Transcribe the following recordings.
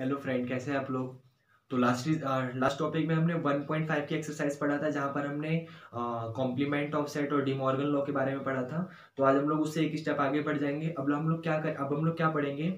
Hello friend, कैसे हैं आप लोग। तो लास्ट टॉपिक में हमने 1.5 की एक्सरसाइज पढ़ा था, जहाँ पर हमने कॉम्प्लीमेंट ऑफ सेट और डी मॉर्गन लॉ के बारे में पढ़ा था। तो आज हम लोग उससे एक स्टेप आगे बढ़ जाएंगे। अब हम लोग क्या पढ़ेंगे,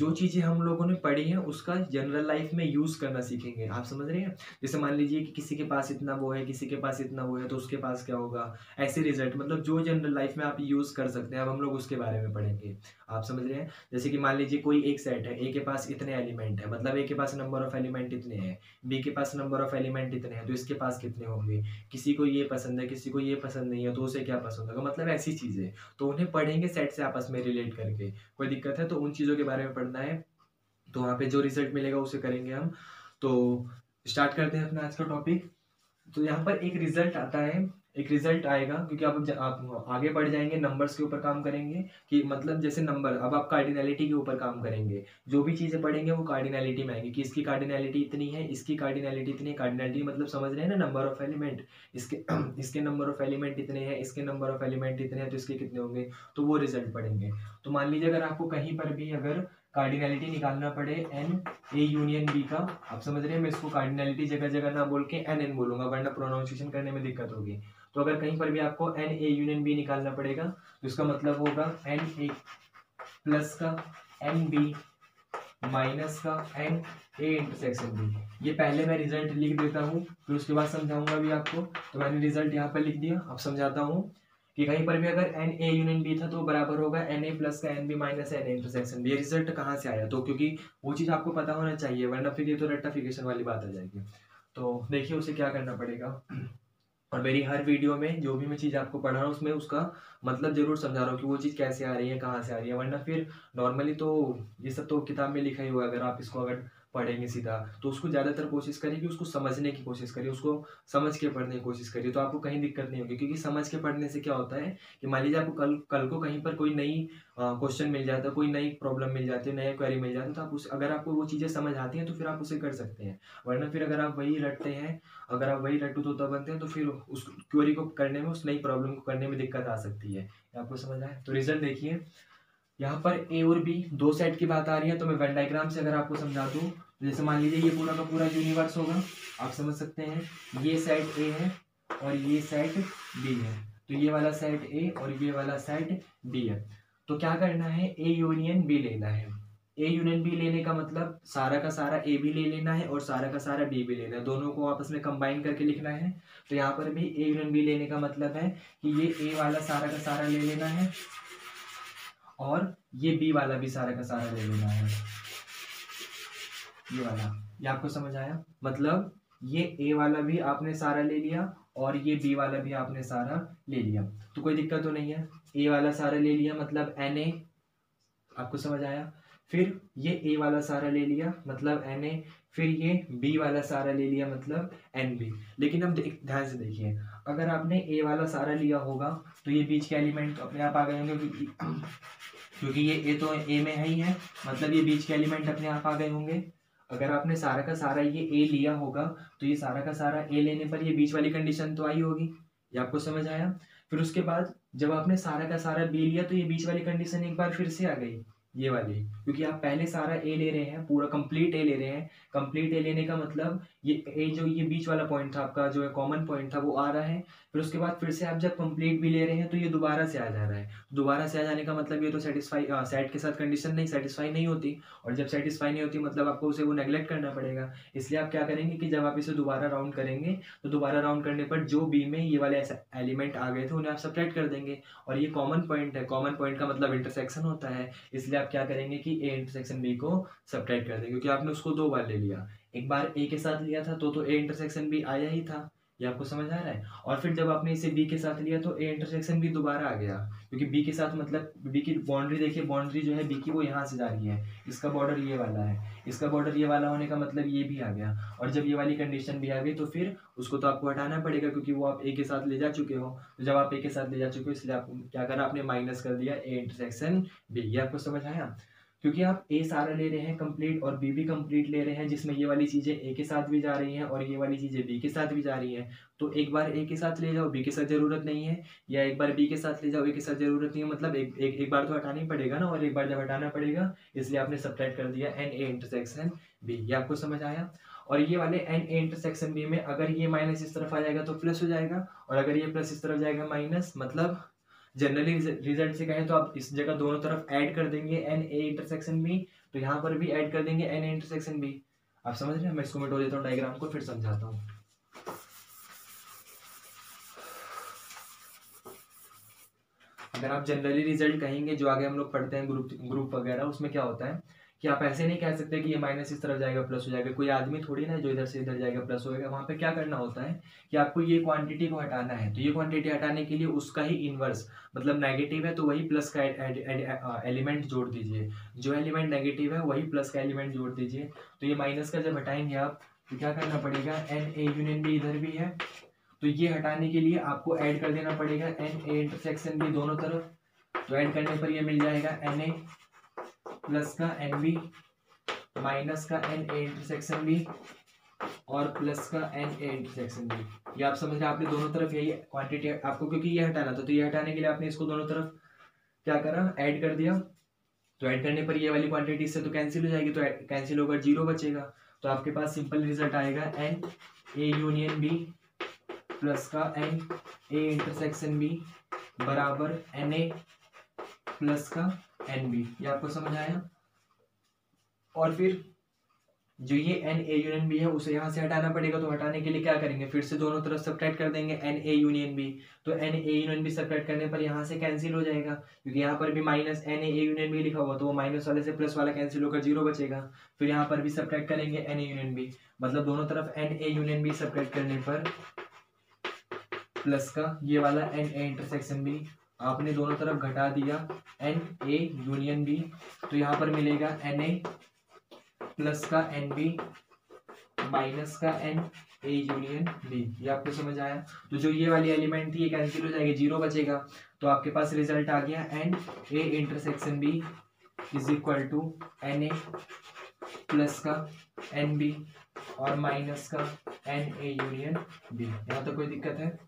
जो चीज़ें हम लोगों ने पढ़ी हैं उसका जनरल लाइफ में यूज़ करना सीखेंगे। आप समझ रहे हैं, जैसे मान लीजिए कि किसी के पास इतना वो है, किसी के पास इतना वो है, तो उसके पास क्या होगा, ऐसे रिजल्ट। मतलब जो जनरल लाइफ में आप यूज़ कर सकते हैं, अब हम लोग उसके बारे में पढ़ेंगे। आप समझ रहे हैं, जैसे कि मान लीजिए कोई एक सेट है, ए के पास इतने एलिमेंट है, मतलब ए के पास नंबर ऑफ एलिमेंट इतने हैं, बी के पास नंबर ऑफ एलिमेंट इतने हैं, तो इसके पास कितने होंगे। किसी को ये पसंद है, किसी को ये पसंद नहीं है, तो उसे क्या पसंद होगा, मतलब ऐसी चीज़ें। तो उन्हें पढ़ेंगे सेट से आपस में रिलेट करके। कोई दिक्कत है तो उन चीज़ों के बारे में पढ़ना है, तो वहाँ पे जो रिजल्ट मिलेगा उसे करेंगे हम। तो स्टार्ट करते हैं अपना आज का टॉपिक। तो यहाँ पर एक रिजल्ट आता है, एक रिजल्ट आएगा, क्योंकि आप आगे बढ़ जाएंगे, नंबर्स के ऊपर काम करेंगे कि मतलब जैसे नंबर, अब आप कार्डिनैलिटी के ऊपर काम करेंगे। जो भी चीज़ें पढ़ेंगे वो कार्डिनैलिटी में आएंगी कि इसकी कार्डिनैलिटी इतनी है, इसकी कार्डिनैलिटी इतनी है। कार्डिनैलिटी मतलब समझ रहे हैं ना, नंबर ऑफ एलिमेंट, इसके नंबर ऑफ एलिमेंट इतने हैं, इसके नंबर ऑफ एलिमेंट इतने हैं, तो इसके कितने होंगे, तो वो रिजल्ट पढ़ेंगे। तो मान लीजिए अगर आपको कहीं पर भी अगर कार्डिनैलिटी निकालना पड़े एन ए यूनियन बी का, आप समझ रहे हैं, मैं इसको कार्डिनैलिटी जगह जगह ना बोल के एन एन बोलूँगा, वरना प्रोनाउंसिएशन करने में दिक्कत होगी। तो अगर कहीं पर भी आपको एन ए यूनियन बी निकालना पड़ेगा, तो इसका मतलब होगा एन ए प्लस का एन बी माइनस का एन ए इंटरसेक्शन बी। ये पहले मैं रिजल्ट लिख देता हूँ, फिर उसके बाद समझाऊँगा भी आपको। तो मैंने रिजल्ट यहाँ पर लिख दिया। अब समझाता हूँ कि कहीं पर भी अगर एन ए यूनियन बी था तो बराबर होगा एन ए प्लस का N B minus n A intersection B. ये रिजल्ट कहाँ से आया, तो क्योंकि वो चीज़ आपको पता होना चाहिए, वरना फिर ये तो रेक्टिफिकेशन वाली बात आ जाएगी। तो देखिए उसे क्या करना पड़ेगा। और मेरी हर वीडियो में जो भी मैं चीज़ आपको पढ़ा रहा हूँ उसमें उसका मतलब ज़रूर समझा रहा हूँ कि वो चीज़ कैसे आ रही है, कहाँ से आ रही है, वरना फिर नॉर्मली तो ये सब तो किताब में लिखा ही हुआ है। अगर आप इसको अगर पढ़ेंगे सीधा, तो उसको ज़्यादातर कोशिश करिए कि उसको समझने की कोशिश करिए, उसको समझ के पढ़ने की कोशिश करिए, तो आपको कहीं दिक्कत नहीं होगी। क्योंकि समझ के पढ़ने से क्या होता है कि मान लीजिए आपको कल को कहीं पर कोई नई क्वेश्चन मिल जाता है, कोई नई प्रॉब्लम मिल जाती है, नया क्वेरी मिल जाती है, तो आप अगर आपको वो चीज़ें समझ आती हैं तो फिर आप उसे कर सकते हैं। वरना फिर अगर आप वही रटते हैं, अगर आप वही रट्टू तोता बनते हैं, तो फिर उस क्वेरी को करने में, उस नई प्रॉब्लम को करने में दिक्कत आ सकती है। आपको समझ आए। तो रिजल्ट देखिए, यहाँ पर ए और बी दो सेट की बात आ रही है। तो मैं वेन डायग्राम से अगर आपको समझा दूँ, जैसे मान लीजिए ये पूरा का पूरा यूनिवर्स होगा, आप समझ सकते हैं। ये सेट ए है और ये सेट बी है, तो ये वाला सेट ए और ये वाला सेट बी है। तो क्या करना है, ए यूनियन बी लेना है। ए यूनियन बी लेने का मतलब सारा का सारा ए भी ले लेना है और सारा का सारा बी भी लेना है, दोनों को आपस में कंबाइन करके लिखना है। तो यहाँ पर भी ए यूनियन बी लेने का मतलब है कि ये ए वाला सारा का सारा ले लेना है और ये बी वाला भी सारा का सारा ले लेना है, ये वाला। ये आपको समझ आया, मतलब ये ए वाला भी आपने सारा ले लिया और ये बी वाला भी आपने सारा ले लिया, तो कोई दिक्कत तो नहीं है। ए वाला सारा ले लिया मतलब एन ए, आपको समझ आया। फिर ये ए वाला सारा ले लिया मतलब एन ए, फिर ये बी वाला सारा ले लिया मतलब एन बी। लेकिन अब ध्यान से देखिए, अगर आपने ए वाला सारा लिया होगा तो ये बीच के एलिमेंट तो अपने आप आ गए होंगे, क्योंकि ये ए तो ए में है ही है, मतलब ये बीच के एलिमेंट अपने आप आ गए होंगे। अगर आपने सारा का सारा ये ए लिया होगा तो ये सारा का सारा ए लेने पर ये बीच वाली कंडीशन तो आई होगी, ये आपको समझ आया। फिर उसके बाद जब आपने सारा का सारा बी लिया तो ये बीच वाली कंडीशन एक बार फिर से आ गई, ये वाली, क्योंकि आप पहले सारा ए ले रहे हैं, पूरा कंप्लीट ए ले रहे हैं। कंप्लीट ए लेने का मतलब ये ए जो ये बीच वाला पॉइंट था आपका, जो है कॉमन पॉइंट था, वो आ रहा है। फिर उसके बाद फिर से आप जब कंप्लीट भी ले रहे हैं तो ये दोबारा से आ जा रहा है। दोबारा से आ जाने का मतलब ये तो सेटिस्फाई सेट के साथ कंडीशन नहीं सेटिस्फाई नहीं होती, और जब सेटिस्फाई नहीं होती मतलब आपको उसे वो नेगलेक्ट करना पड़ेगा। इसलिए आप क्या करेंगे कि जब आप इसे दोबारा राउंड करेंगे तो दोबारा राउंड करने पर जो बी में ये वाले एलिमेंट आ गए थे उन्हें आप सबट्रैक्ट कर देंगे, और ये कॉमन पॉइंट है, कॉमन पॉइंट का मतलब इंटरसेक्शन होता है, इसलिए आप क्या करेंगे कि ए इंटरसेक्शन बी को सबट्रैक्ट कर देंगे, क्योंकि आपने उसको दो बार ले लिया। एक बार ए के साथ लिया था तो ए इंटरसेक्शन बी आया ही था, ये आपको समझ आ रहा है। और फिर जब आपने इसे बी के साथ लिया तो ए इंटरसेक्शन बी दोबारा आ गया, क्योंकि बी के साथ मतलब बी की बाउंड्री देखिए, बाउंड्री जो है बी की वो यहाँ से जा रही है, इसका बॉर्डर ये वाला है, इसका बॉर्डर ये वाला होने का मतलब ये भी आ गया। और जब ये वाली कंडीशन भी आ गई तो फिर उसको तो आपको हटाना पड़ेगा, क्योंकि वो आप ए के साथ ले जा चुके हो। तो जब आप ए के साथ ले जा चुके हो इसलिए आपको क्या करा, आपने माइनस कर दिया ए इंटरसेक्शन बी। ये आपको समझ आया। क्योंकि आप ए सारा ले रहे हैं कंप्लीट और बी भी कंप्लीट ले रहे हैं, जिसमें ये वाली चीज़ें ए के साथ भी जा रही हैं और ये वाली चीज़ें बी के साथ भी जा रही हैं। तो एक बार ए के साथ ले जाओ, बी के साथ ज़रूरत नहीं है, या एक बार बी के साथ ले जाओ, ए के साथ ज़रूरत नहीं है, मतलब एक बार तो हटाना ही पड़ेगा ना, और एक बार जब हटाना पड़ेगा इसलिए आपने सब्ट्रैक्ट कर दिया एन ए इंटरसेक्शन बी। ये आपको समझ आया। और ये वाले एन ए इंटरसेक्शन बी में अगर ये माइनस इस तरफ आ जाएगा तो प्लस हो जाएगा, और अगर ये प्लस इस तरफ जाएगा माइनस, मतलब जनरली रिजल्ट से कहें तो आप इस जगह दोनों तरफ ऐड कर देंगे एन ए इंटरसेक्शन बी, तो यहाँ पर भी ऐड कर देंगे एन ए इंटरसेक्शन बी। आप समझ रहे हैं, मैं इसको मिटो देता हूँ डायग्राम को, फिर समझाता हूँ। अगर आप जनरली रिजल्ट कहेंगे, जो आगे हम लोग पढ़ते हैं ग्रुप वगैरह, उसमें क्या होता है कि आप ऐसे नहीं कह सकते कि ये माइनस इस तरफ जाएगा प्लस हो जाएगा, कोई आदमी थोड़ी ना जो इधर से इधर जाएगा प्लस होएगा। वहाँ पे क्या करना होता है कि आपको ये क्वांटिटी को हटाना है, तो ये क्वांटिटी हटाने के लिए उसका ही इन्वर्स, मतलब नेगेटिव है तो वही प्लस का एलिमेंट जोड़ दीजिए, जो एलिमेंट नेगेटिव है वही प्लस का एलिमेंट जोड़ दीजिए। तो ये माइनस का जब हटाएंगे आप तो क्या करना पड़ेगा, एन ए यूनियन बी इधर भी है, तो ये हटाने के लिए आपको ऐड कर देना पड़ेगा एन ए इंटरसेक्शन बी दोनों तरफ। तो ऐड करने पर यह मिल जाएगा एन ए प्लस का एन बी माइनस का एन ए इंटरसेक्शन बी और प्लस का एन ए इंटरसेक्शन बी। ये आप समझ रहे हैं, आपने दोनों तरफ यही क्वांटिटी आपको, क्योंकि ये हटाना था तो ये हटाने के लिए आपने इसको दोनों तरफ क्या करा, ऐड कर दिया। तो ऐड करने पर ये वाली क्वांटिटी इससे तो कैंसिल हो जाएगी, तो कैंसिल होकर जीरो बचेगा, तो आपके पास सिंपल रिजल्ट आएगा n A union B plus का एन ए इंटरसेक्शन बी बराबर एन ए प्लस का एन बी। ये आपको समझ आया। और फिर जो ये एन ए यूनियन बी है उसे यहाँ से हटाना पड़ेगा, तो हटाने के लिए क्या करेंगे, फिर से दोनों तरफ सब्ट्रैक्ट कर देंगे एन ए यूनियन बी। तो N A union B subtract करने पर यहाँ से कैंसिल हो जाएगा, क्योंकि यहाँ पर भी minus n A union B लिखा हुआ, तो वो माइनस वाले से प्लस वाला कैंसिल होकर जीरो बचेगा। फिर यहाँ पर भी सब्ट्रैक्ट करेंगे एन ए यूनियन बी, मतलब दोनों तरफ n A union B subtract करने पर प्लस का ये वाला एन ए इंटरसेक्शन बी, आपने दोनों तरफ घटा दिया एन ए यूनियन बी, तो यहाँ पर मिलेगा एन ए प्लस का एन बी माइनस का एन ए यूनियन बी। ये आपको समझ आया। तो जो ये वाली एलिमेंट थी ये कैंसिल हो जाएगी, जीरो बचेगा, तो आपके पास रिजल्ट आ गया n A intersection B is equal to n A plus का एन बी और माइनस का एन ए यूनियन बी। यहाँ तो कोई दिक्कत है,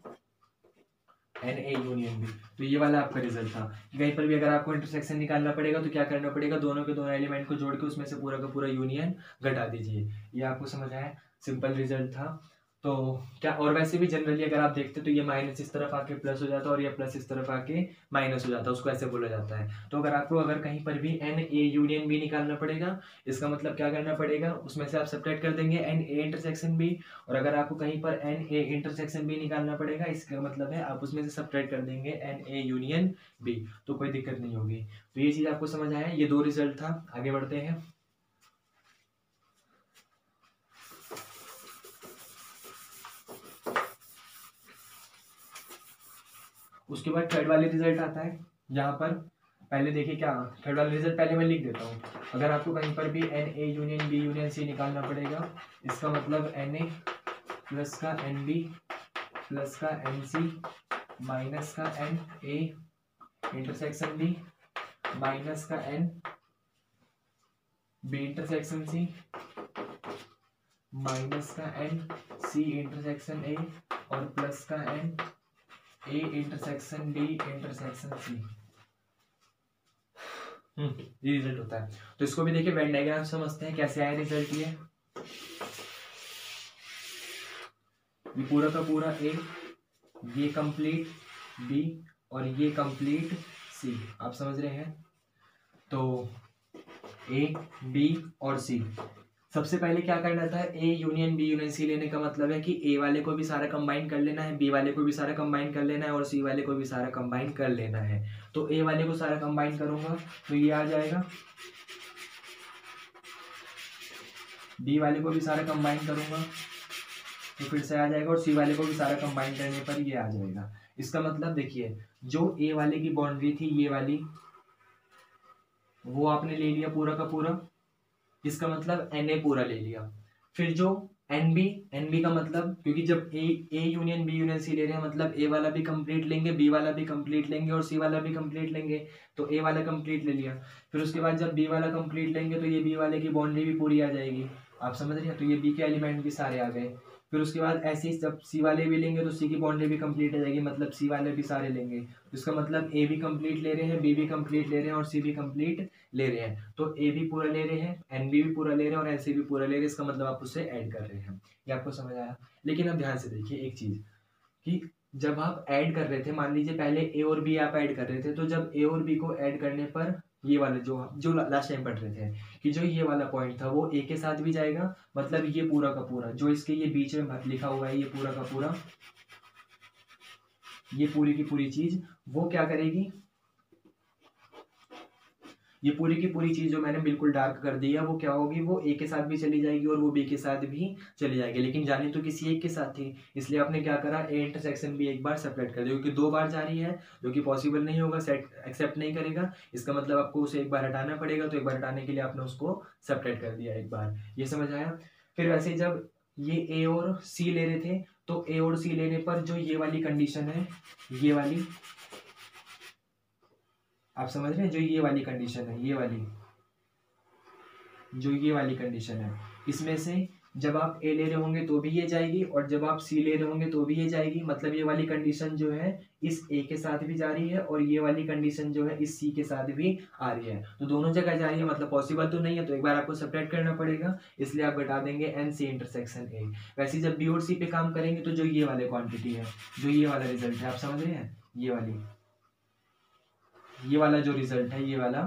एन ए यूनियन बी। तो ये वाला आपका रिजल्ट था। कहीं पर भी अगर आपको इंटरसेक्शन निकालना पड़ेगा तो क्या करना पड़ेगा, दोनों के दोनों एलिमेंट को जोड़ के उसमें से पूरा का पूरा यूनियन घटा दीजिए। ये आपको समझ आया, सिंपल रिजल्ट था। तो क्या, और वैसे भी जनरली अगर आप देखते तो ये माइनस इस तरफ आके प्लस हो जाता है और ये प्लस इस तरफ आके माइनस हो जाता है, उसको ऐसे बोला जाता है। तो अगर आपको अगर कहीं पर भी एन ए यूनियन बी निकालना पड़ेगा, इसका मतलब क्या करना पड़ेगा, उसमें से आप सब्ट्रैक्ट कर देंगे एन ए इंटरसेक्शन बी, और अगर आपको कहीं पर एन ए इंटरसेक्शन बी निकालना पड़ेगा, इसका मतलब है आप उसमें से सब्ट्रैक्ट कर देंगे एन ए यूनियन बी, तो कोई दिक्कत नहीं होगी। तो ये चीज़ आपको समझ आया, ये दो रिजल्ट था। आगे बढ़ते हैं। उसके बाद थर्ड वाले रिजल्ट आता है। यहाँ पर पहले देखिए क्या, थर्ड वाला रिजल्ट पहले मैं लिख देता हूँ। अगर आपको कहीं पर भी n A union B union C निकालना पड़ेगा, इसका मतलब एन ए प्लस का एन बी प्लस का एन सी माइनस का N A intersection B minus का N B intersection C minus का एन सी इंटरसेक्शन ए और प्लस का N A intersection B intersection C. ये रिजल्ट होता है। तो इसको भी देखिए वेन डायग्राम समझते हैं कैसे आया रिजल्ट। ये पूरा का पूरा ए, ये कंप्लीट बी और ये कंप्लीट सी। आप समझ रहे हैं। तो ए बी और सी, सबसे पहले क्या करना था, A union B union C लेने का मतलब है कि ए वाले को भी सारा कंबाइन कर लेना है, बी वाले को भी सारा कंबाइन कर लेना है और सी वाले को भी सारा कंबाइन कर लेना है। तो ए वाले को सारा कंबाइन करूंगा तो ये आ जाएगा, बी वाले को भी सारा कंबाइन करूंगा तो फिर से आ जाएगा, और सी वाले को भी सारा कंबाइन करने पर यह आ जाएगा। इसका मतलब देखिए, जो ए वाले की बाउंड्री थी ये वाली, वो आपने ले लिया पूरा का पूरा, इसका मतलब एन ए पूरा ले लिया। फिर जो एन बी का मतलब, क्योंकि जब A union B union C ले रहे हैं मतलब ए वाला भी कंप्लीट लेंगे, बी वाला भी कंप्लीट लेंगे और सी वाला भी कंप्लीट लेंगे, तो ए वाला कंप्लीट ले लिया। फिर उसके बाद जब बी वाला कंप्लीट लेंगे तो ये बी वाले की बाउंड्री भी पूरी आ जाएगी, आप समझ रहे हैं। तो ये बी के एलिमेंट भी सारे आ गए। फिर उसके बाद ऐसे ही जब सी वाले भी लेंगे तो सी की बाउंड्री भी कंप्लीट हो जाएगी, मतलब सी वाले भी सारे लेंगे। इसका मतलब ए भी कंप्लीट ले रहे हैं, बी भी कंप्लीट ले रहे हैं और सी भी कंप्लीट ले रहे हैं। तो ए भी पूरा ले रहे हैं, एन बी भी पूरा ले रहे हैं और एन सी भी पूरा ले रहे हैं। इसका मतलब आप उससे ऐड कर रहे हैं, ये आपको समझ आया। लेकिन अब ध्यान से देखिए एक चीज़ कि जब आप ऐड कर रहे थे, मान लीजिए पहले ए और बी आप ऐड कर रहे थे, तो जब ए और बी को ऐड करने पर ये वाला जो लास्ट टाइम पढ़ रहे थे कि जो ये वाला पॉइंट था वो ए के साथ भी जाएगा, मतलब ये पूरा का पूरा जो इसके ये बीच में लिखा हुआ है, ये पूरा का पूरा, ये पूरी की पूरी चीज वो क्या करेगी, ये पूरी की पूरी चीज जो मैंने बिल्कुल डार्क कर दी है वो क्या होगी, वो ए के साथ भी चली जाएगी और वो बी के साथ भी चली जाएगी। लेकिन जानी तो किसी एक के साथ थी, इसलिए आपने क्या करा, ए इंटरसेक्शन बी एक बार सेपरेट कर दिया, क्योंकि दो बार जा रही है जो कि पॉसिबल नहीं होगा, सेट एक्सेप्ट नहीं करेगा। इसका मतलब आपको उसे एक बार हटाना पड़ेगा, तो एक बार हटाने के लिए आपने उसको सेपरेट कर दिया एक बार, ये समझ आया। फिर वैसे ही जब ये ए और सी ले रहे थे, तो ए और सी लेने पर जो ये वाली कंडीशन है, ये वाली, आप समझ रहे हैं, जो ये वाली कंडीशन है, ये वाली, जो ये वाली कंडीशन है, इसमें से जब आप ए ले रहे होंगे तो भी ये जाएगी और जब आप सी ले रहे होंगे तो भी ये जाएगी, मतलब ये वाली कंडीशन जो है इस ए के साथ भी जा रही है और ये वाली कंडीशन जो है इस सी के साथ भी आ रही है। तो दोनों जगह जा रही है, मतलब पॉसिबल तो नहीं है, तो एक बार आपको सेपरेट करना पड़ेगा, इसलिए आप घटा देंगे एन सी इंटरसेक्शन ए। वैसे जब बी और सी पे काम करेंगे तो जो ये वाले क्वान्टिटी है, जो ये वाला रिजल्ट है, आप समझ रहे हैं, ये वाला जो रिजल्ट है, ये वाला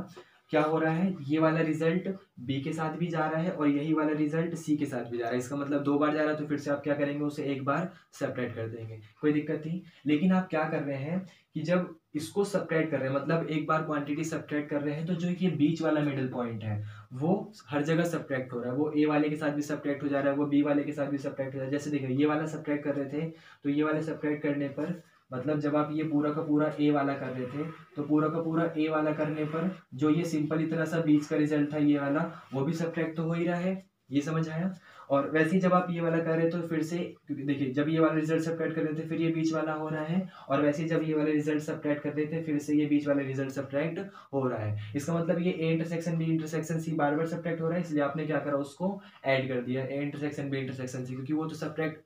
क्या हो रहा है, ये वाला रिजल्ट बी के साथ भी जा रहा है और यही वाला रिजल्ट सी के साथ भी जा रहा है। इसका मतलब दो बार जा रहा है, तो फिर से आप क्या करेंगे, उसे एक बार सेपरेट कर देंगे, कोई दिक्कत नहीं। लेकिन आप क्या कर रहे हैं कि जब इसको सेपरेट कर रहे हैं, मतलब एक बार क्वांटिटी सेपरेट कर रहे हैं, तो जो ये बीच वाला मिडिल पॉइंट है वो हर जगह सेपरेट हो रहा है, वो ए वाले के साथ भी सेपरेट हो जा रहा है, वो बी वाले के साथ भी सेपरेट हो जा रहा है। जैसे देखिए ये वाला सेपरेट कर रहे थे, तो ये वाले सेपरेट करने पर मतलब जब आप ये पूरा का पूरा ए वाला कर रहे थे, तो पूरा का पूरा ए वाला करने पर जो ये सिंपल इतना सा बीच का रिजल्ट था ये वाला, वो भी सब्ट्रैक्ट तो हो ही रहा है, ये समझ आया। और वैसे ही जब आप ये वाला कर रहे तो फिर से देखिए जब ये वाला रिजल्ट सब्ट्रैक्ट कर रहे थे फिर ये बीच वाला हो रहा है, और वैसे ही जब ये वाला रिजल्ट सब्ट्रैक्ट कर रहे थे फिर से ये बीच वाला रिजल्ट सब्ट्रैक्ट हो रहा है। इसका मतलब ये A intersection B intersection C बार बार सब्ट्रैक्ट हो रहा है, इसलिए आपने क्या करा, उसको ऐड कर दिया A intersection B intersection C, क्योंकि वो तो सब्ट्रैक्ट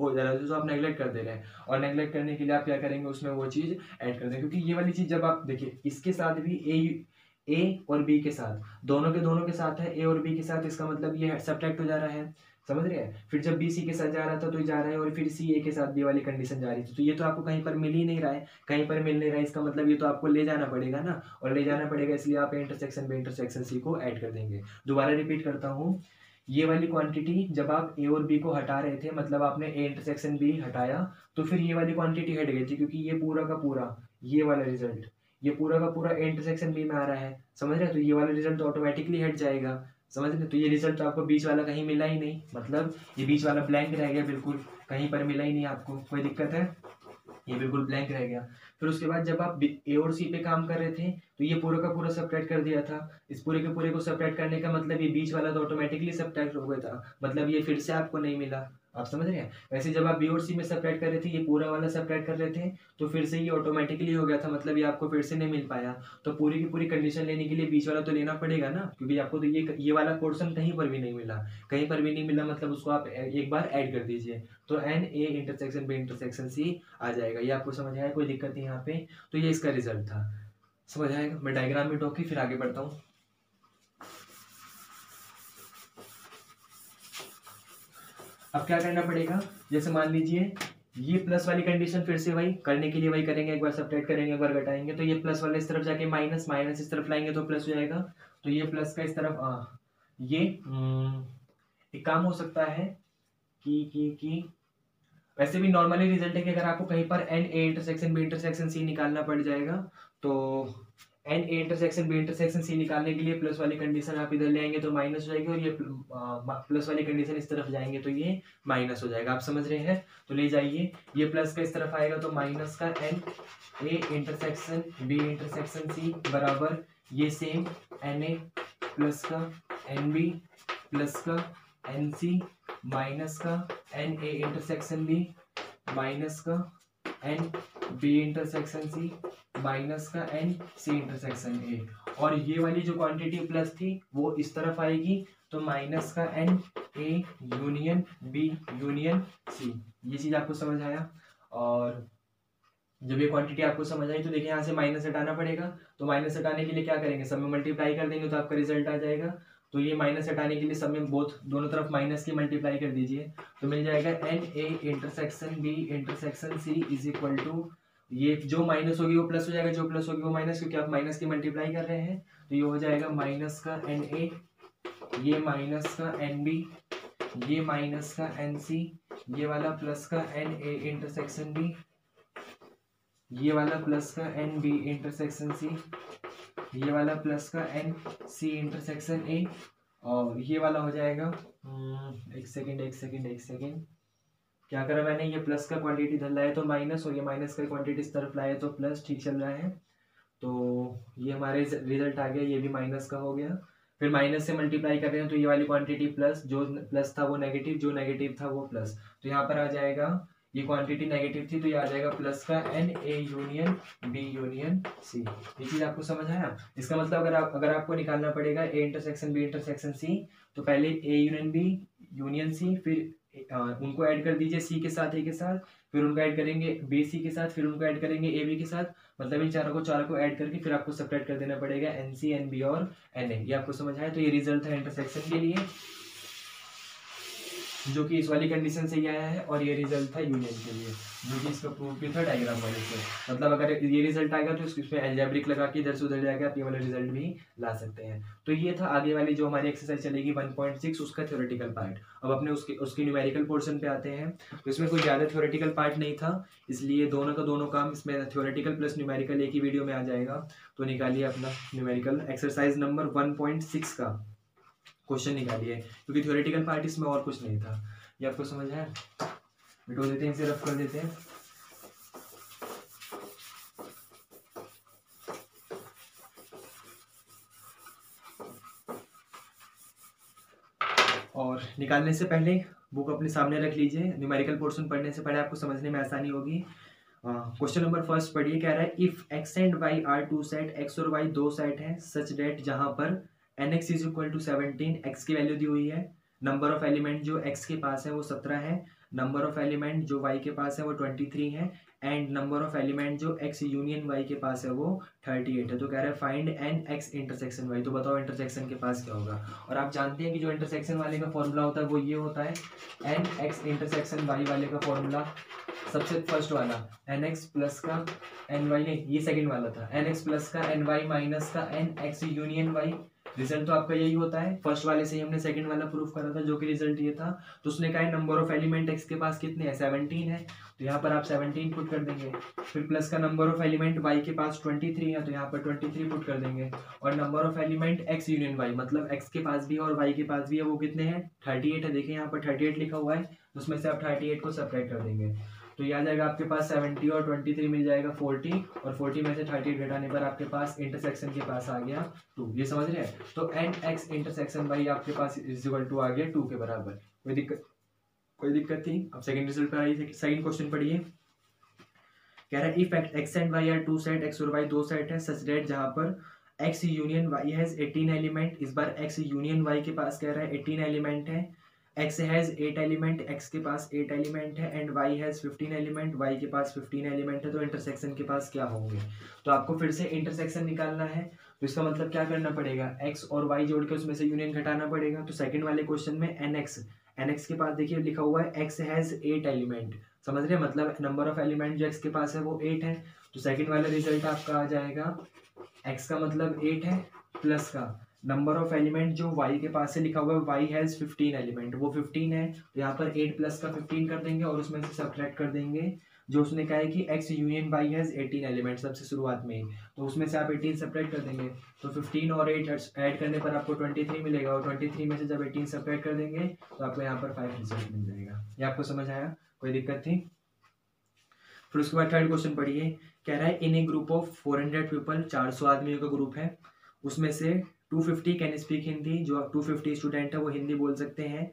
हो जा रहा है, जो आप नेगलेक्ट कर दे रहे हैं। और नेगलेक्ट करने के लिए आप क्या करेंगे, उसमें वो चीज़ ऐड कर देंगे, क्योंकि ये वाली चीज़ जब आप देखिए इसके साथ भी ए और बी के साथ, दोनों के साथ है ए और बी के साथ, इसका मतलब ये सब्ट्रैक्ट हो जा रहा है, समझ रहे हैं। फिर जब बी सी के साथ जा रहा था तो जा रहा है, और फिर सी ए के साथ बी वाली कंडीशन जा रही थी, तो ये तो आपको कहीं पर मिल ही नहीं रहा है, कहीं पर मिल नहीं रहा है, इसका मतलब ये तो आपको ले जाना पड़ेगा ना, और ले जाना पड़ेगा, इसलिए आप इंटरसेक्शन बी इंटरसेक्शन सी को ऐड कर देंगे। दोबारा रिपीट करता हूँ, ये वाली क्वांटिटी जब आप ए और बी को हटा रहे थे, मतलब आपने ए इंटरसेक्शन बी हटाया, तो फिर ये वाली क्वांटिटी हट गई थी, क्योंकि ये पूरा का पूरा ये वाला रिजल्ट, ये पूरा का पूरा ए इंटरसेक्शन बी में आ रहा है, समझ रहे हैं, तो ये वाला रिजल्ट ऑटोमेटिकली हट जाएगा, समझ रहे हैं। तो ये रिजल्ट तो आपको बीच वाला कहीं मिला ही नहीं, मतलब ये बीच वाला ब्लैंक रह गया, बिल्कुल कहीं पर मिला ही नहीं आपको, कोई दिक्कत है, ये बिल्कुल ब्लैंक रह गया। फिर उसके बाद जब आप ए और सी पे काम कर रहे थे तो ये पूरा का पूरा सब्ट्रैक्ट कर दिया था, इस पूरे के पूरे को सब्ट्रैक्ट करने का मतलब ये बीच वाला तो ऑटोमेटिकली सब्ट्रैक्ट हो गया था, मतलब ये फिर से आपको नहीं मिला, आप समझ रहे हैं। वैसे जब आप बी और सी में सब्ट्रैक्ट कर रहे थे, ये पूरा वाला सब्ट्रैक्ट कर रहे थे, तो फिर से ये ऑटोमेटिकली हो गया था, मतलब ये आपको फिर से नहीं मिल पाया। तो पूरी की पूरी कंडीशन लेने के लिए बीच वाला तो लेना पड़ेगा ना, क्योंकि आपको तो ये वाला पोर्शन कहीं पर भी नहीं मिला, कहीं पर भी नहीं मिला, मतलब उसको आप एक बार ऐड कर दीजिए, तो N A intersection B intersection C आ जाएगा, ये आपको समझ आएगा, कोई दिक्कत नहीं यहाँ पे। तो ये इसका रिजल्ट था, समझ आएगा। मैं डायग्राम में टोकी फिर आगे बढ़ता हूँ। अब क्या करना पड़ेगा, जैसे मान लीजिए ये प्लस वाली कंडीशन फिर से वही करने के लिए वही करेंगे, एक बार सब्ट्रैक्ट करेंगे, एक बार घटाएंगे, तो ये प्लस वाला इस तरफ जाके माइनस, माइनस इस तरफ लाएंगे तो प्लस हो जाएगा, तो ये प्लस का इस तरफ ये एक काम हो सकता है कि वैसे भी नॉर्मली रिजल्ट है कि अगर आपको कहीं पर N A intersection B intersection C निकालना पड़ जाएगा, तो N A intersection B intersection C निकालने के लिए प्लस वाली कंडीशन आप इधर ले आएंगे तो माइनस हो जाएगी, और ये प्लस वाली कंडीशन इस तरफ जाएंगे तो ये माइनस हो जाएगा, आप समझ रहे हैं। तो ले जाइए ये प्लस का इस तरफ आएगा तो माइनस का N A intersection B intersection C बराबर ये सेम एन ए प्लस का एन बी प्लस का एन सी माइनस का N A intersection B minus का N B intersection C minus का एन सी इंटरसेक्शन ए, और ये वाली जो क्वांटिटी प्लस थी वो इस तरफ आएगी तो माइनस का N A union B union C. ये चीज़ आपको समझ आया। और जब ये क्वांटिटी आपको समझ आई तो देखिए यहाँ से माइनस हटाना पड़ेगा, तो माइनस हटाने के लिए क्या करेंगे, सब में मल्टीप्लाई कर देंगे तो आपका रिजल्ट आ जाएगा। तो ये माइनस हटाने के लिए सब में बोथ दोनों तरफ माइनस की मल्टीप्लाई कर दीजिए तो मिल जाएगा N A intersection B intersection C is equal to, ये जो माइनस होगी वो प्लस हो जाएगा, जो प्लस होगी वो माइनस, क्योंकि आप माइनस की मल्टीप्लाई कर रहे हैं। तो ये हो जाएगा माइनस का एन ए, ये माइनस का एन बी, ये माइनस का एन सी, ये वाला प्लस का एन ए इंटरसेक्शन बी, ये वाला प्लस का एन बी इंटरसेक्शन सी, ये वाला प्लस का एन सी इंटरसेक्शन ए, और ये वाला हो जाएगा एक सेकेंड क्या करा मैंने, ये प्लस का क्वांटिटी इधर लाया तो माइनस और ये माइनस का क्वांटिटी इस तरफ लाया तो प्लस, ठीक चल रहा है। तो ये हमारे रिजल्ट आ गया, ये भी माइनस का हो गया। फिर माइनस से मल्टीप्लाई कर रहे हैं तो ये वाली क्वांटिटी प्लस, जो प्लस था वो नेगेटिव, जो नेगेटिव था वो प्लस, तो यहाँ पर आ जाएगा ये क्वांटिटी नेगेटिव थी तो ये आ जाएगा प्लस का N A union B union C. ये चीज़ आपको समझ आया। इसका मतलब अगर आपको निकालना पड़ेगा A intersection B intersection C तो पहले A union B union C, फिर उनको ऐड कर दीजिए सी के साथ ए के साथ, फिर उनको ऐड करेंगे बी सी के साथ, फिर उनको ऐड करेंगे ए बी के साथ, मतलब इन चारों को ऐड करके फिर आपको सेपरेट कर देना पड़ेगा एन सी एन बी और एन ए। ये आपको समझ आया। तो ये रिजल्ट था इंटरसेक्शन के लिए जो कि इस वाली कंडीशन से ही आया है, और ये रिजल्ट था यूनियन के लिए जो कि इसका प्रूफ भी था डायग्राम वाले से। मतलब अगर ये रिजल्ट आएगा तो इसमें एल्जेब्रिक लगा के इधर से उधर जाकर आप ये वाला रिजल्ट भी ला सकते हैं। तो ये था आगे वाली जो हमारी एक्सरसाइज चलेगी 1.6 उसका थ्योरेटिकल पार्ट। अब अपने उसके न्यूमेरिकल पोर्शन पे आते हैं। तो इसमें कोई ज़्यादा थ्योरेटिकल पार्ट नहीं था, इसलिए दोनों का दोनों काम इसमें थ्योरेटिकल प्लस न्यूमेरिकल एक ही वीडियो में आ जाएगा। तो निकालिए अपना न्यूमेरिकल एक्सरसाइज नंबर 1.6 का क्वेश्चन निकालिए, क्योंकि थ्योरेटिकल पार्ट इसमें और कुछ नहीं था। ये आपको समझ आया। बिटो देते हैं, इसे रफ कर देते हैं। और निकालने से पहले बुक अपने सामने रख लीजिए, न्यूमेरिकल पोर्शन पढ़ने से पहले आपको समझने में आसानी होगी। क्वेश्चन नंबर फर्स्ट पढ़िए, कह रहा है if X and Y are two set, X और वाई दो सेट हैं, सच डेट जहां पर nx is equal to 17, X की वैल्यू दी हुई है, नंबर ऑफ एलिमेंट जो x के पास है वो 17 है, नंबर ऑफ एलिमेंट जो y के पास है वो 23 है, एंड नंबर ऑफ एलिमेंट जो x यूनियन y के पास है वो 38 है। तो कह रहा है find N X intersection Y. तो बताओ इंटरसेक्शन के पास क्या होगा। और आप जानते हैं कि जो इंटरसेक्शन वाले का फॉर्मूला होता है वो ये होता है एन एक्स इंटरसेक्शन वाई वाले का फॉर्मूला, सबसे फर्स्ट वाला एन एक्स प्लस का एन वाई, नहीं ये सेकेंड वाला था, एन एक्स प्लस का एन वाई माइनस का N X union Y. Result तो आपका यही होता है, फर्स्ट वाले से ही हमने सेकंड वाला प्रूफ करा था जो कि रिजल्ट ये था। तो उसने कहा नंबर ऑफ एलिमेंट एक्स के पास कितने हैं, 17 है, तो यहाँ पर आप 17 पुट कर देंगे, फिर प्लस का नंबर ऑफ एलिमेंट वाई के पास 23 है तो यहाँ पर 23 पुट कर देंगे, और number of element X union Y मतलब एक्स के पास भी है और वाई के पास भी है वो कितने हैं, 38 है। देखिए यहाँ पर 38 लिखा हुआ है, उसमें से आप 38 को सेपरेट कर देंगे तो यह आ जाएगा आपके पास 70 और 23 मिल जाएगा 40, और 40 में से 38 घटाने पर आपके पास इंटरसेक्शन के पास आ गया 2। ये समझ रहे हैं। तो एन एक्स इंटरसेक्शन वाई आपके पास इज इक्वल टू आ गया 2 के बराबर। कोई दिक्कत थी। अब सेकंड रिजल्ट पर आइए, सेकंड क्वेश्चन पढ़िए। कह रहा है if X and Y are two set, X और वाई दो सेट है, सच डेट जहाँ पर X union Y has 18 element. इस बार एक्स यूनियन वाई के पास कह रहा है 18 एलिमेंट है, x हैज़ 8 एलिमेंट, x के पास 8 एलिमेंट है, and y has 15 element, y के पास 15 एलिमेंट है। तो इंटरसेक्शन के पास क्या होंगे। तो आपको फिर से इंटरसेक्शन निकालना है, तो इसका मतलब क्या करना पड़ेगा, x और y जोड़ के उसमें से यूनियन घटाना पड़ेगा। तो सेकंड वाले क्वेश्चन में nx के पास देखिए लिखा हुआ है x हैज़ 8 एलिमेंट, समझ रहे हैं, मतलब नंबर ऑफ एलिमेंट जो x के पास है वो 8 है। तो सेकेंड वाला रिजल्ट आपका आ जाएगा x का मतलब 8 है प्लस का नंबर ऑफ एलिमेंट जो y के पास से लिखा हुआ है y हैज़ 15 एलिमेंट, वो 15 है तो यहाँ पर 8 प्लस का 15 कर देंगे और उसमें से सब्ट्रैक्ट कर देंगे जो उसने कहा है कि x union y has 18 element सबसे शुरुआत में ही, तो उसमें से आप 18 सब्ट्रैक्ट कर देंगे तो 15 और 8 ऐड करने पर आपको 23 मिलेगा, और 23 में से जब 18 सब्ट्रैक्ट कर देंगे तो आपको यहाँ पर 5 रिजल्ट मिल जाएगा। ये आपको समझ आया, कोई दिक्कत थी। फिर उसके बाद थर्ड क्वेश्चन पढ़िए। कह रहा है in a group of 400 people, 400 आदमियों का ग्रुप है, उसमें से 250 कैन स्पीक हिंदी, जो 250 स्टूडेंट है वो हिंदी बोल सकते हैं,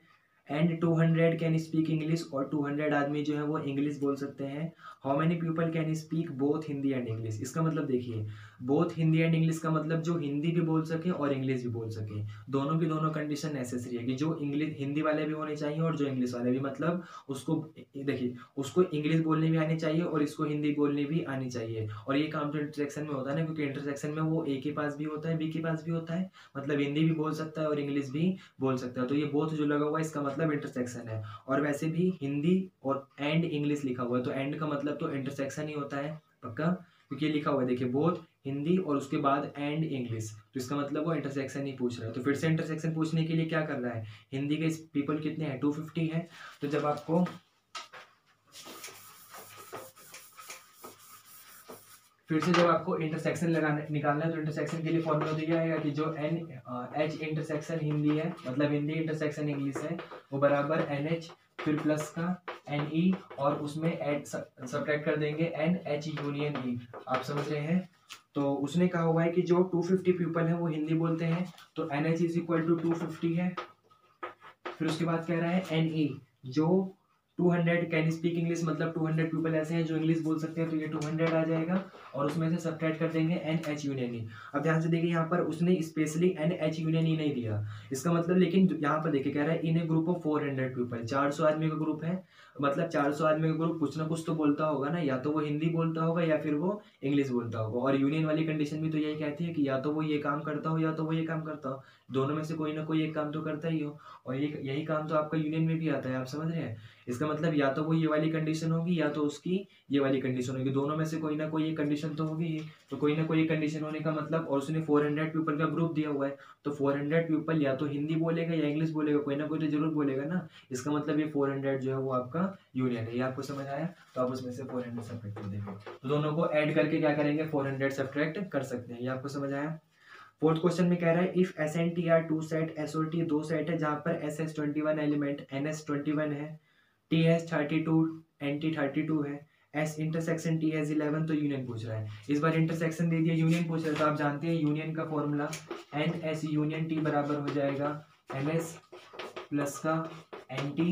एंड 200 कैन स्पीक इंग्लिश, और 200 आदमी जो है वो इंग्लिश बोल सकते हैं. How many people can speak both Hindi and English. इसका मतलब देखिए, बोथ हिंदी एंड इंग्लिश का मतलब जो हिंदी भी बोल सके और इंग्लिश भी बोल सके, दोनों की दोनों कंडीशन नेसेसरी है कि जो इंग्लिश हिंदी वाले भी होने चाहिए और जो इंग्लिश वाले भी. मतलब उसको देखिए, उसको इंग्लिश बोलनी भी आनी चाहिए और इसको हिंदी बोलनी भी आनी चाहिए. और ये काम तो इंटरसेक्शन में होता है ना, क्योंकि इंटरसेक्शन में वो ए के पास भी होता है, बी के पास भी होता है, मतलब हिंदी भी बोल सकता है और इंग्लिश भी बोल सकता है. तो ये बोथ जो लगा हुआ है इसका मतलब इंटरसेक्शन है. और वैसे भी हिंदी और एंड इंग्लिश लिखा हुआ है तो एंड का मतलब तो इंटरसेक्शन ही होता है पक्का, क्योंकि ये लिखा हुआ है देखिए बोथ हिंदी और उसके बाद एंड इंग्लिश, तो इसका मतलब वो इंटरसेक्शन ही पूछ रहा है. तो फिर से इंटरसेक्शन पूछने के लिए क्या कर रहा है, हिंदी के पीपल कितने हैं, 250 है. तो जब आपको इंटरसेक्शन लगाना निकालना है तो इंटरसेक्शन के लिए फॉर्मूला दिया है कि जो एन एच इंटरसेक्शन हिंदी है, मतलब हिंदी इंटरसेक्शन इंग्लिश है, वो बराबर एन एच फिर प्लस का एन ई और उसमें एड सब्ट्रैक्ट कर देंगे एन एच यूनियन ई. आप समझ रहे हैं. तो उसने कहा हुआ है कि जो 250 पीपल है वो हिंदी बोलते हैं, तो N H is equal to 250 है. फिर उसके बाद कह रहा है एन ई जो 200 कैन स्पीक इंग्लिश, मतलब 200 पीपल ऐसे हैं जो इंग्लिश बोल सकते हैं, तो ये 200 आ जाएगा और उसमें से सब्ट्रैक्ट कर देंगे एन एच यूनियन ई. अब ध्यान से देखिए यहाँ पर उसने specially N H union E नहीं दिया इसका मतलब, लेकिन यहाँ पर देखिए कह रहा है in a group of 400 people, 400 आदमी का ग्रुप है, मतलब 400 आदमी का ग्रुप कुछ ना कुछ तो बोलता होगा ना, या तो वो हिंदी बोलता होगा या फिर वो इंग्लिश बोलता होगा. और यूनियन वाली कंडीशन भी तो यही कहती है कि या तो वो ये काम करता हो या तो वो ये काम करता हो, दोनों में से कोई ना कोई एक काम तो करता ही हो. और यही काम तो आपका यूनियन में भी आता है, आप समझ रहे हैं. इसका मतलब या तो वो ये वाली कंडीशन होगी या तो उसकी ये वाली कंडीशन होगी, दोनों में से कोई ना कोई एक कंडीशन तो होगी. तो कोई ना कोई एक कंडीशन होने का मतलब, और उसने 400 पीपल का ग्रुप दिया हुआ है तो 400 पीपल या तो हिंदी बोलेगा या इंग्लिश बोलेगा, कोई ना कोई तो जरूर बोलेगा ना. इसका मतलब ये 400 जो है वो आपका यूनियन है. ये आपको समझ आया. तो आप उसमें से 400 सब्ट्रैक्ट कर देंगे, तो दोनों को ऐड करके क्या करेंगे, 400 सब्ट्रैक्ट कर सकते हैं. ये आपको समझ आया. फोर्थ क्वेश्चन में कह रहा है if S and T are 2 set, S ओ टी 2 सेट है जहाँ पर SS 21 एलिमेंट, NS 21 है, TS 32 NT 32 है, S इंटरसेक्शन TS 11. तो यूनियन पूछ रहा है इस बार, इंटरसेक्शन दे दिया, यूनियन पूछ रहा है. तो आप जानते हैं यूनियन का फॉर्मूला NS यूनियन T बराबर हो जाएगा NS प्लस का NT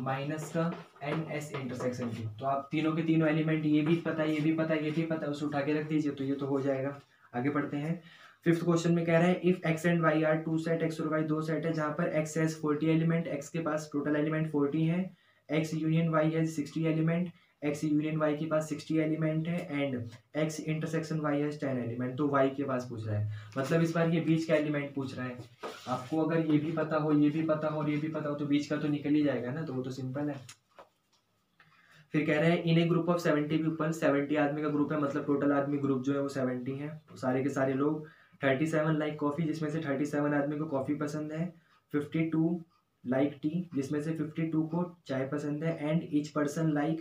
माइनस का NS इंटरसेक्शन T. तो आप तीनों के तीनों एलिमेंट, ये भी पता है, ये भी पता है, ये भी पता है, उसे उठा के रख दीजिए तो ये तो हो जाएगा. आगे बढ़ते हैं. फिफ्थ क्वेश्चन में कह रहा है if X and Y are 2 set, X और वाई 2 सेट है जहाँ पर एक्स हैज 40 एलिमेंट, एक्स के पास टोटल एलिमेंट 40 है, X union Y has 60 element, X union Y के पास 60 एलिमेंट है, and X intersection Y has 10 element. तो वाई के पास पूछ रहा है, मतलब इस बार ये बीच का एलिमेंट पूछ रहा है. आपको अगर ये भी पता हो, ये भी पता हो और ये भी पता हो तो बीच का तो निकल ही जाएगा ना, तो वो तो सिंपल है. फिर कह रहे हैं in a group of 70 people, 70 आदमी का ग्रुप है, मतलब टोटल आदमी ग्रुप जो है वो 70 है, सारे के सारे लोग 37 लाइक कॉफ़ी, जिसमें से 37 आदमी को कॉफ़ी पसंद है, 52 लाइक टी, जिसमें से 52 को चाय पसंद है, and each person like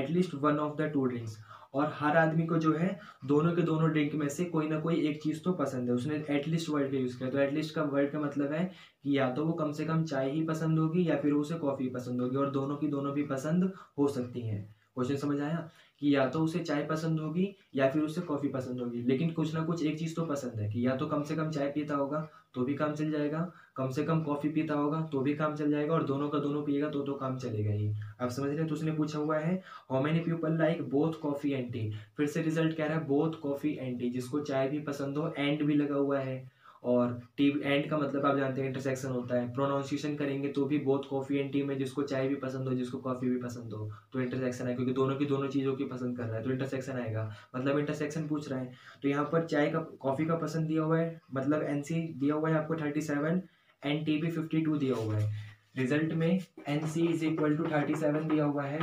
at least one of the 2 drinks. और हर आदमी को जो है दोनों के दोनों ड्रिंक में से कोई ना कोई एक चीज़ तो पसंद है. उसने एटलीस्ट वर्ड का यूज़ किया, तो एटलीस्ट का वर्ड का मतलब है कि या तो वो कम से कम चाय ही पसंद होगी या फिर उसे कॉफ़ी पसंद होगी, और दोनों की दोनों भी पसंद हो सकती हैं. क्वेश्चन समझ आया कि या तो उसे चाय पसंद होगी या फिर उसे कॉफ़ी पसंद होगी, लेकिन कुछ ना कुछ एक चीज़ तो पसंद है कि या तो कम से कम चाय पीता होगा तो भी काम चल जाएगा, कम से कम कॉफ़ी पीता होगा तो भी काम चल जाएगा, और दोनों का दोनों पिएगा तो काम चलेगा ही. आप समझ रहे हैं. तो उसने पूछा हुआ है how many people like both coffee and tea. फिर से रिजल्ट कह रहा है बोथ कॉफ़ी एंड टी, जिसको चाय भी पसंद हो, एंड भी लगा हुआ है, और टी एंड का मतलब आप जानते हैं इंटरसेक्शन होता है. प्रोनाउंसिएशन करेंगे तो भी बोथ कॉफ़ी एंड टी में जिसको चाय भी पसंद हो जिसको कॉफ़ी भी पसंद हो तो इंटरसेक्शन है, क्योंकि दोनों की दोनों चीज़ों की पसंद कर रहा है तो इंटरसेक्शन आएगा. मतलब इंटरसेक्शन पूछ रहा है तो यहाँ पर चाय का कॉफ़ी का पसंद दिया हुआ है, मतलब NC दिया हुआ है आपको 37 एंड टी भी 52 दिया हुआ है. रिजल्ट में NC इज इक्वल टू 37 दिया हुआ है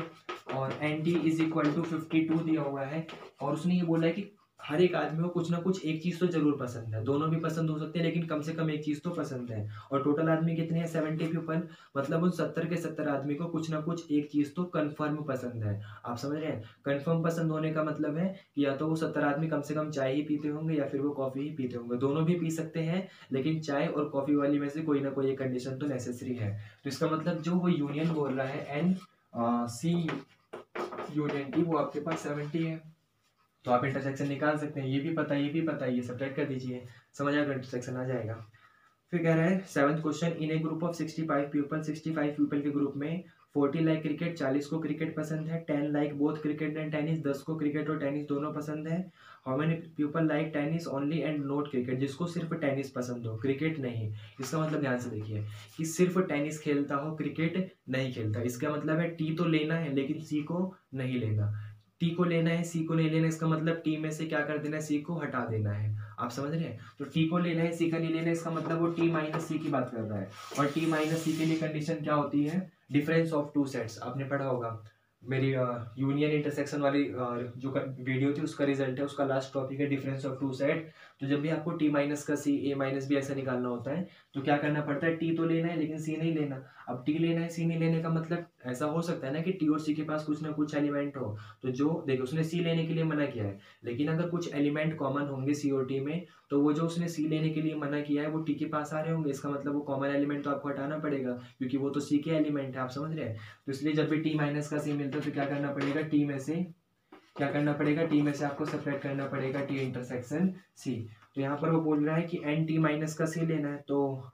और NT इज इक्वल टू 52 दिया हुआ है. और उसने ये बोला है कि हर एक आदमी को कुछ ना कुछ एक चीज़ तो जरूर पसंद है, दोनों भी पसंद हो सकते हैं लेकिन कम से कम एक चीज़ तो पसंद है. और टोटल आदमी कितने हैं, 70 पीपल, मतलब उन 70 के 70 आदमी को कुछ ना कुछ एक चीज़ तो कंफर्म पसंद है. आप समझ रहे हैं. कंफर्म पसंद होने का मतलब है कि या तो वो 70 आदमी कम से कम चाय ही पीते होंगे या फिर वो कॉफ़ी ही पीते होंगे, दोनों भी पी सकते हैं लेकिन चाय और कॉफ़ी वाली में से कोई ना कोई एक कंडीशन तो नेसेसरी है. तो इसका मतलब जो वो यूनियन बोल रहा है NC यूनियन टी, वो आपके पास 70 है. तो आप इंटरसेक्शन निकाल सकते हैं, ये भी पता है, ये भी पता है, ये सब्ट्रैक्ट कर दीजिए. समझ आएगा, इंटरसेक्शन आ जाएगा. फिर कह रहा है seventh question, in a group of 65 people के ग्रुप में 40 लाइक क्रिकेट, 40 को क्रिकेट पसंद है, 10 like both cricket and tennis, 10 को क्रिकेट और टेनिस दोनों पसंद है। How many people like tennis only and not cricket, जिसको सिर्फ टेनिस पसंद हो क्रिकेट नहीं। इसका मतलब ध्यान से देखिए कि सिर्फ टेनिस खेलता हो क्रिकेट नहीं खेलता, इसका मतलब है टी तो लेना है लेकिन सी को नहीं लेना, टी को लेना है सी को नहीं लेना, इसका मतलब टी में से क्या कर देना है सी को हटा देना है। आप समझ रहे हैं, तो टी को लेना है सी का नहीं लेना है, इसका मतलब वो टी माइनस सी की बात कर रहा है। और टी माइनस सी के लिए कंडीशन क्या होती है, डिफरेंस ऑफ टू सेट्स। आपने पढ़ा होगा मेरी यूनियन इंटरसेक्शन वाली जो वीडियो थी उसका रिजल्ट है, उसका लास्ट टॉपिक है डिफरेंस ऑफ टू सेट। तो जब भी आपको टी माइनस का सी, ए माइनस बी ऐसा निकालना होता है तो क्या करना पड़ता है, टी तो लेना है लेकिन सी नहीं लेना। अब टी लेना है सी नहीं लेने का मतलब ऐसा हो सकता है ना कि टी और सी के पास कुछ ना कुछ एलिमेंट हो, तो जो देखो उसने सी लेने के लिए मना किया है लेकिन अगर कुछ एलिमेंट कॉमन होंगे सी और टी में, तो वो जो उसने सी लेने के लिए मना किया है वो टी के पास आ रहे होंगे, इसका मतलब वो कॉमन एलिमेंट तो आपको हटाना पड़ेगा क्योंकि वो तो सी के एलिमेंट है। आप समझ रहे हैं, तो इसलिए जब भी टी माइनस का सी मिलता है तो क्या करना पड़ेगा, टी में से क्या करना पड़ेगा, टी में से आपको सेपरेट करना पड़ेगा टी इंटरसेक्शन सी। तो यहाँ पर वो बोल रहा है कि एन टी माइनस का सी लेना है, तो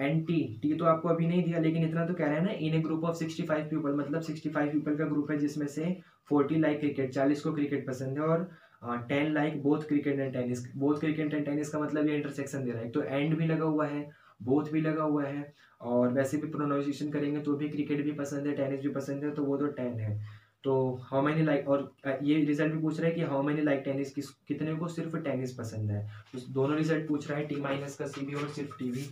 एन टी, टी तो आपको अभी नहीं दिया लेकिन इतना तो कह रहा है ना, in a group of 65 people, मतलब 65 पीपल का ग्रुप है जिसमें से 40 लाइक क्रिकेट, 40 को क्रिकेट पसंद है और 10 like both cricket and tennis. Both cricket and tennis का मतलब ये इंटरसेक्शन दे रहा है, तो एंड भी लगा हुआ है बोथ भी लगा हुआ है, और वैसे भी प्रोनाउंसिएशन करेंगे तो भी क्रिकेट भी पसंद है टेनिस भी पसंद है, तो वो तो 10 है। तो हाउ मैनी लाइक, और ये रिजल्ट भी पूछ रहा है कि हाउ मैनी लाइक टेनिस, किस कितने को सिर्फ टेनिस पसंद है। तो दोनों रिजल्ट पूछ रहा है, टी माइनस का सी भी और सिर्फ टी भी।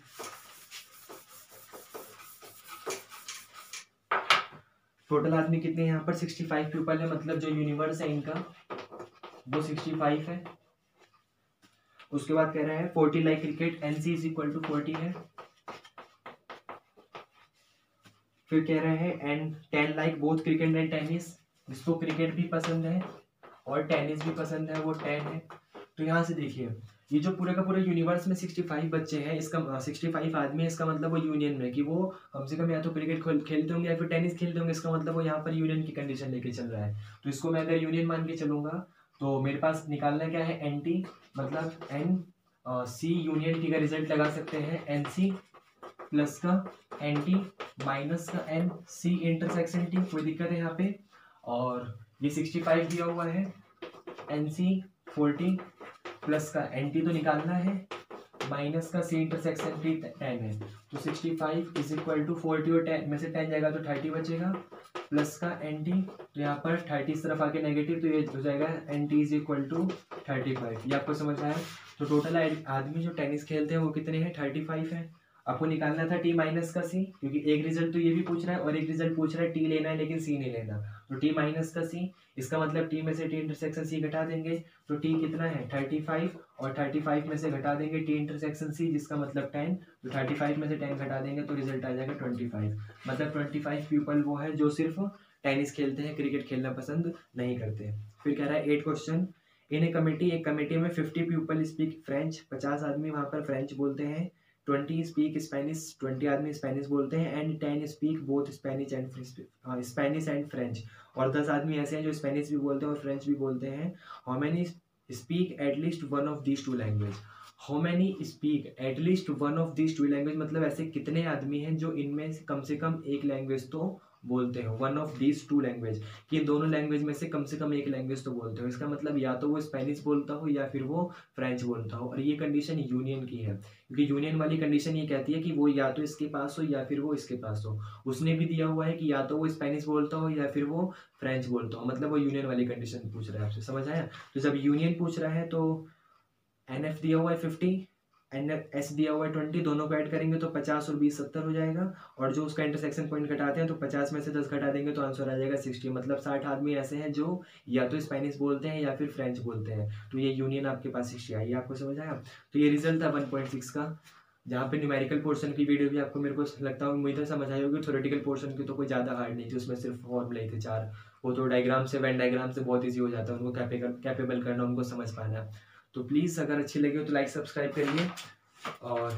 टोटल आदमी कितने यहाँ पर 65 पीपल है, मतलब जो यूनिवर्स है इनका वो 65 है। उसके बाद कह रहा है 40 like cricket, NC is equal to 40 है। फिर कह रहे हैं and 10 like both cricket and tennis, जिसको क्रिकेट भी पसंद है और टेनिस भी पसंद है वो 10 है। तो यहाँ से देखिए ये जो पूरा का पूरा यूनिवर्स में 65 बच्चे हैं, इसका 65 आदमी है, इसका मतलब वो यूनियन में कि वो कम से कम या तो क्रिकेट खेलते होंगे या फिर टेनिस खेलते होंगे, इसका मतलब वो यहाँ पर यूनियन की कंडीशन लेके चल रहा है। तो इसको मैं अगर यूनियन मान के चलूँगा तो मेरे पास निकालना क्या है, एन टी, मतलब एन सी यूनियन टी का रिजल्ट लगा सकते हैं, एन सी प्लस का एन टी माइनस का एन सी इंटरसेक्शन टी, कोई दिक्कत है यहाँ पे। और ये 65 दिया हुआ है, एन सी 40 प्लस का एन टी तो निकालना है माइनस का सी इंटरसेक्शन टी 10 है। तो 65 इज इक्वल टू 40 और 10 में से 10 जाएगा तो 30 बचेगा, प्लस का एन टी, तो यहाँ पर 30 इस तरफ आके नेगेटिव, तो ये हो जाएगा N T is equal to 35। ये आपको समझ आया। तो टोटल आदमी जो टेनिस खेलते हैं वो कितने हैं, 35 है। आपको निकालना था टी माइनस का सी, क्योंकि एक रिजल्ट तो ये भी पूछ रहा है और एक रिजल्ट पूछ रहा है टी लेना है लेकिन सी नहीं लेना, तो टी माइनस का सी, इसका मतलब टी में से टी इंटरसेक्शन सी घटा देंगे तो टी कितना है 35, और 35 में से घटा देंगे टी इंटरसेक्शन सी जिसका मतलब 10, तो 35 में से 10 घटा देंगे तो रिजल्ट आ जाएगा 25। मतलब 25 पीपल वो है जो सिर्फ टेनिस खेलते हैं क्रिकेट खेलना पसंद नहीं करते। फिर कह रहा है 8 क्वेश्चन, इन ए कमेटी, एक कमेटी में 50 पीपल स्पीक फ्रेंच, 50 आदमी वहाँ पर फ्रेंच बोलते हैं, 20 स्पीक स्पेनिश, 20 आदमी स्पेनिश बोलते हैं, and 10 speak both Spanish and French, और 10 आदमी ऐसे हैं जो स्पेनिश भी बोलते हैं और फ्रेंच भी बोलते हैं। How many speak at least one of these two language, how many speak at least one of these two language, मतलब ऐसे कितने आदमी हैं जो इनमें से कम एक लैंग्वेज तो बोलते हो, one of these two language, कि दोनों लैंग्वेज में से कम से कम एक लैंग्वेज तो बोलते हो। इसका मतलब या तो वो स्पेनिश बोलता हो या फिर वो फ्रेंच बोलता हो, और ये कंडीशन यूनियन की है, क्योंकि यूनियन वाली कंडीशन ये कहती है कि वो या तो इसके पास हो या फिर वो इसके पास हो। उसने भी दिया हुआ है कि या तो वो स्पेनिश बोलता हो या फिर वो फ्रेंच बोलता हो, मतलब वो यूनियन वाली कंडीशन पूछ रहा है आपसे, समझ आया। तो जब यूनियन पूछ रहा है तो एन एफ दिया हुआ है 50, एन एस दिया हुआ है 20, दोनों को ऐड करेंगे तो 50 और 20 70 हो जाएगा, और जो उसका इंटरसेक्शन पॉइंट घटाते हैं तो 50 में से 10 घटा देंगे तो आंसर आ जाएगा 60। मतलब 60 आदमी ऐसे हैं जो या तो स्पेनिश बोलते हैं या फिर फ्रेंच बोलते हैं, तो ये यूनियन आपके पास 60 आई, आपको समझ आया। तो ये रिजल्ट था 1.6 का, जहाँ पे न्यूमेरिकल पोर्शन की वीडियो भी आपको, मेरे को लगता है उम्मीद है समझ आई होगी। थ्योरेटिकल पोर्शन की तो कोई ज़्यादा हार्ड नहीं थी, उसमें सिर्फ फॉर्मूले ही थे 4, वो तो डायग्राम से वेन डायग्राम से बहुत ईजी हो जाता है, उनको कैपेबल करना, उनको समझ पाना। तो प्लीज़ अगर अच्छी लगी हो तो लाइक सब्सक्राइब करिए, और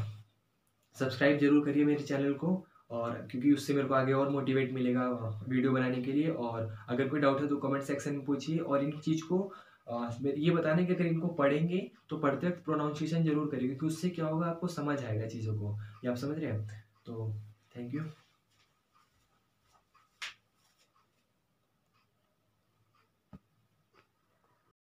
सब्सक्राइब जरूर करिए मेरे चैनल को, और क्योंकि उससे मेरे को आगे और मोटिवेट मिलेगा वीडियो बनाने के लिए। और अगर कोई डाउट है तो कमेंट सेक्शन में पूछिए, और इन चीज़ को ये बताने कि अगर इनको पढ़ेंगे तो पढ़ते वक्त प्रोनाउंसिएशन जरूर करेंगे, क्योंकि उससे क्या होगा, आपको समझ आएगा चीज़ों को। ये आप समझ रहे हैं। तो थैंक यू।